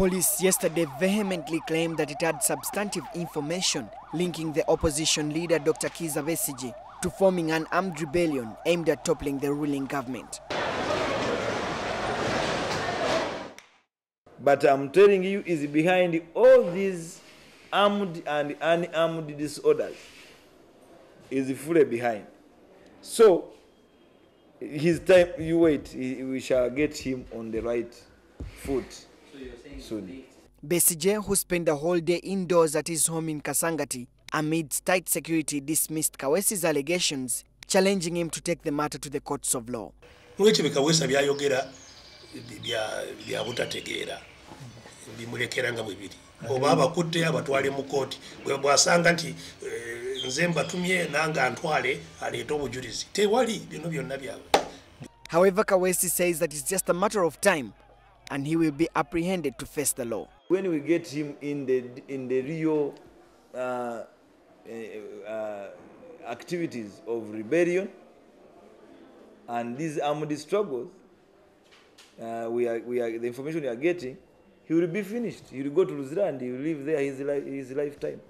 Police yesterday vehemently claimed that it had substantive information linking the opposition leader Dr. Kiiza Besigye to forming an armed rebellion aimed at toppling the ruling government. But I'm telling you, is behind all these armed and unarmed disorders is fully behind. So, his time, you wait, we shall get him on the right foot soon. Besigye, who spent the whole day indoors at his home in Kasangati, amid tight security, dismissed Kaweesi's allegations, challenging him to take the matter to the courts of law. However, Kaweesi says that it's just a matter of time and he will be apprehended to face the law. When we get him in the Rio activities of rebellion and these armed struggles, the information we are getting, he will be finished. He will go to Luzira and he will live there his lifetime.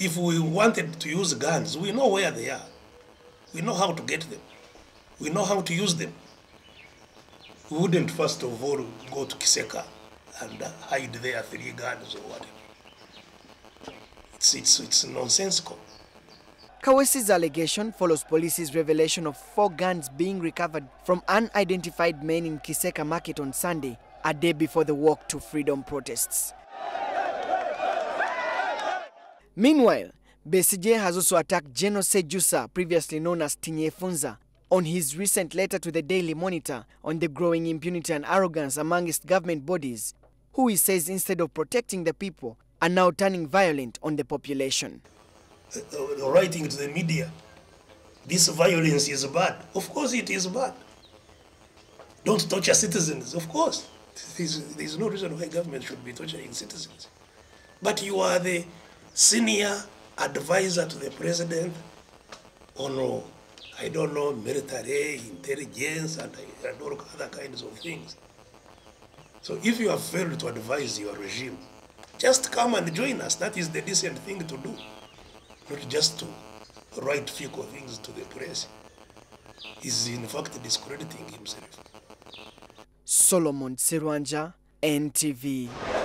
If we wanted to use guns, we know where they are. We know how to get them. We know how to use them. We wouldn't first of all go to Kiseka and hide there 3 guns or whatever. It's nonsensical. Kaweesi's allegation follows police's revelation of 4 guns being recovered from unidentified men in Kiseka market on Sunday, a day before the Walk to Freedom protests. Meanwhile, Besigye has also attacked Geno Sejusa, previously known as Tinye Funza, on his recent letter to the Daily Monitor on the growing impunity and arrogance amongst government bodies, who he says instead of protecting the people, are now turning violent on the population. Writing to the media, this violence is bad. Of course it is bad. Don't torture citizens, of course. There's no reason why government should be torturing citizens. But you are the senior advisor to the president on, no, I don't know, military, intelligence, and all other kinds of things. So if you have failed to advise your regime, just come and join us. That is the decent thing to do, not just to write fickle things to the press. He's in fact discrediting himself. Solomon Sirwanja, NTV.